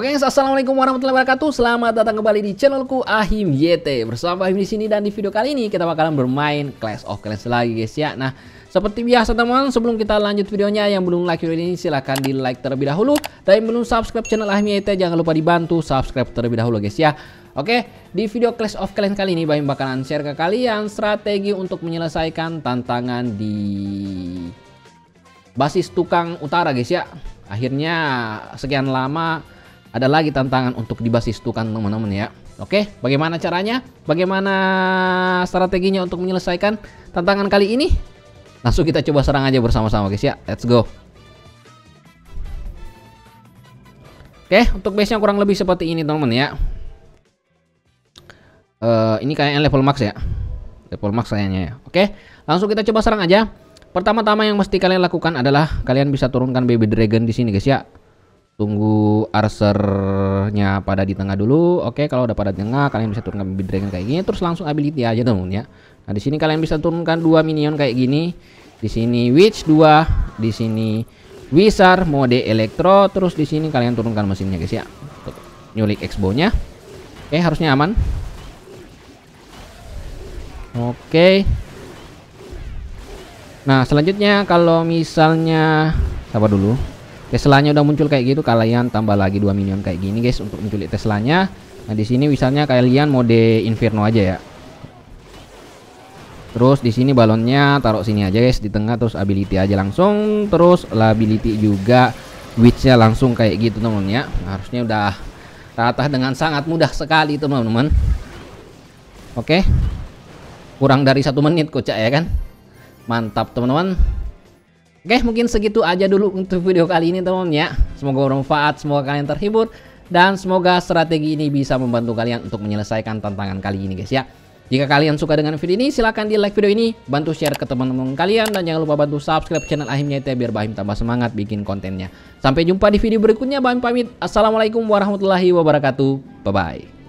Oke, assalamualaikum warahmatullahi wabarakatuh. Selamat datang kembali di channelku Ahim Yt. Bersama Ahim di sini, dan di video kali ini kita bakalan bermain Clash of Clans lagi, guys ya. Nah, seperti biasa teman, sebelum kita lanjut videonya, yang belum like video ini silahkan di like terlebih dahulu, dan yang belum subscribe channel Ahim Yt jangan lupa dibantu subscribe terlebih dahulu, guys ya. Oke, di video Clash of Clans kali ini Ahim bakalan share ke kalian strategi untuk menyelesaikan tantangan di basis tukang utara, guys ya. Akhirnya sekian lama ada lagi tantangan untuk di basis tukang, teman-teman ya. Oke, bagaimana caranya? Bagaimana strateginya untuk menyelesaikan tantangan kali ini? Langsung kita coba serang aja bersama-sama, guys ya. Let's go. Oke, untuk base-nya kurang lebih seperti ini, teman-teman ya. Ini kayaknya level max ya. Level max kayaknya ya. Oke, langsung kita coba serang aja. Pertama-tama yang mesti kalian lakukan adalah kalian bisa turunkan baby dragon di sini, guys ya. Tunggu arsernya pada di tengah dulu. Oke, kalau udah pada di tengah, kalian bisa turunkan baby dragon kayak gini, terus langsung ability aja, teman ya. Nah, di sini kalian bisa turunkan dua minion kayak gini. Di sini witch 2, di sini wizard mode elektro, terus di sini kalian turunkan mesinnya, guys ya. Untuk nyulik expo-nya. Oke, harusnya aman. Oke. Nah, selanjutnya kalau misalnya sabar dulu, Teslanya udah muncul kayak gitu, kalian tambah lagi dua minion kayak gini, guys, untuk menculik Teslanya. Nah, di sini misalnya kalian mode Inferno aja ya. Terus di sini balonnya taruh sini aja, guys, di tengah, terus ability aja langsung, terus ability juga witch-nya langsung kayak gitu, teman-teman ya. Nah, harusnya udah rata dengan sangat mudah sekali, teman-teman. Oke. Kurang dari 1 menit kocak ya kan? Mantap, teman-teman. Oke, mungkin segitu aja dulu untuk video kali ini, teman-teman ya. Semoga bermanfaat, semoga kalian terhibur, dan semoga strategi ini bisa membantu kalian untuk menyelesaikan tantangan kali ini, guys ya. Jika kalian suka dengan video ini, silahkan di like video ini, bantu share ke teman-teman kalian, dan jangan lupa bantu subscribe channel Ahim Yt biar Ahim tambah semangat bikin kontennya. Sampai jumpa di video berikutnya. Ahim pamit. Assalamualaikum warahmatullahi wabarakatuh. Bye-bye.